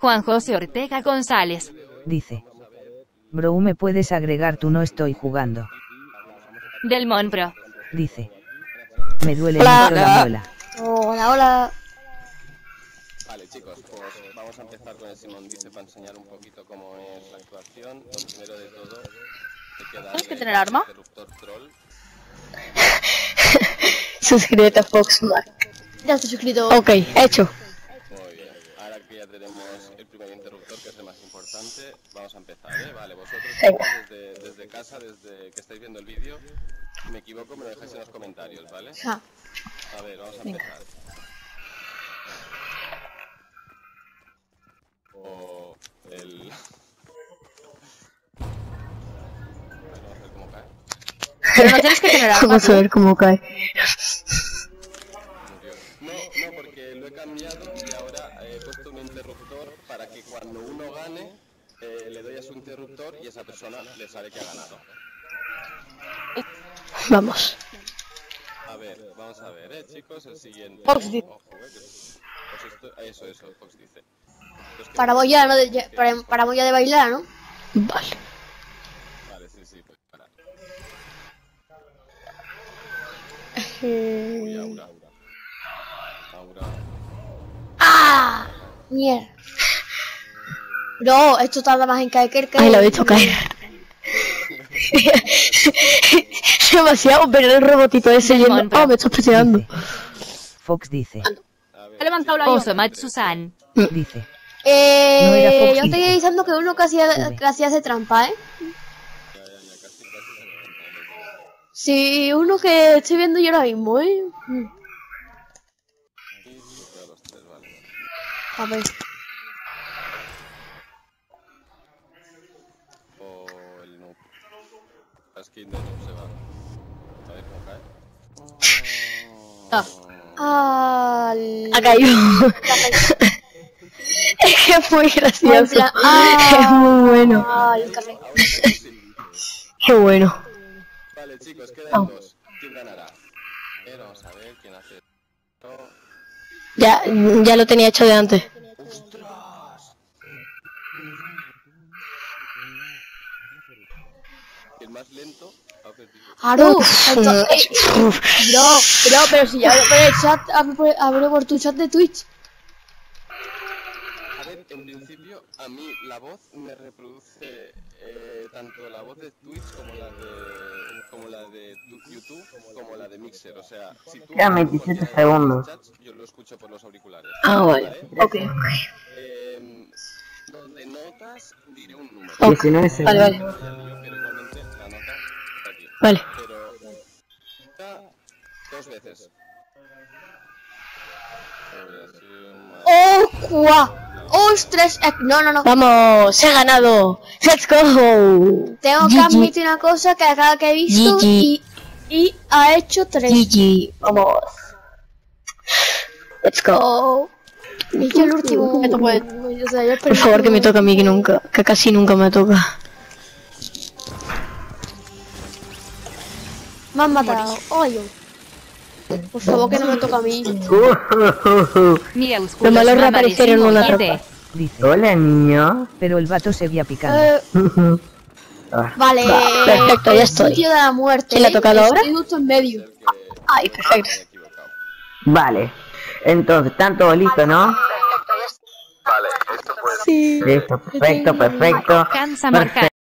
Juan José Ortega González dice: Bro, me puedes agregar, tú no estoy jugando. Delmonbro dice: me duele mucho la muela. Hola, hola. Vale, chicos, pues vamos a empezar con el Simón dice para enseñar un poquito cómo es la actuación. Primero de todo, ¿tienes que tener arma? Suscríbete a Fox Marc. Ya estoy suscrito. Ok, hecho. Muy bien, ahora que ya tenemos el primer interruptor, que es el más importante, vamos a empezar, ¿eh? Vale, vosotros desde casa, desde que estáis viendo el vídeo, me equivoco, me lo dejáis en los comentarios, ¿vale? Ah. A ver, vamos a empezar. Vamos a ver cómo cae. Pero no tienes que tener arma. Vamos a ver cómo cae. No, porque lo he cambiado y ahora he puesto un interruptor para que cuando uno gane, le doy a su interruptor y esa persona le sale que ha ganado. Vamos. A ver, vamos a ver, chicos, el siguiente. Fox dice. Eso, Fox dice. Paraboya, ¿no? Paraboya de bailar, ¿no? Vale. Vale, sí, pues para. Uy, Aura. ¡Ah! Mierda. No, esto tarda más en caer que el caer. Ay, lo he visto caer. Demasiado, pero el robotito ese yendo. Oh, me estás presionando. Fox dice. He levantado la oso, Matt Susan. Dice. Yo estoy diciendo que uno casi hace trampa, ¿eh? Sí, uno que estoy viendo yo ahora mismo, ¿eh? A ver. O el noob. La skin de noob se va. A ver cómo cae. Ha caído. Es que es muy gracioso. Es muy bueno. Qué bueno. Vale, chicos, quedan dos. ¿Quién ganará? Vamos a ver quién hace. Ya lo tenía hecho de antes. ¡Ostras! El más lento. Aru, no, pero si ya abro por el chat, abro por tu chat de Twitch. A ver, en principio a mí la voz me reproduce tanto la voz de Twitch como la de YouTube como la de Mixer, o sea, si tú quedan 27 segundos. Yo lo escucho por los auriculares. Ah, vale. Okay. Donde notas diré un número. Okay. Vale. Pero dos veces. ¡Oh, guau! ¡Ostras! No. ¡Vamos! ¡He ganado! ¡Let's go! Tengo que admitir una cosa que acá que he visto y ha hecho 3. GG. ¡Vamos! ¡Let's go! Y yo el último. Por favor, que me toca a mí, que casi nunca me toca. Me han matado. Oye. Por favor, que no me toca a mí. Los malos reaparecieron en una tropa. Dice, hola, niño. Pero el vato seguía picando. Vale. Perfecto, ya estoy. El sitio de la muerte. ¿Quién le ha tocado ahora? Estoy justo en medio. Ay, perfecto. Vale. Entonces, tanto listo, ¿no? Perfecto, ya estoy. Vale, esto fue. Sí. Listo, perfecto. Cansa marcar.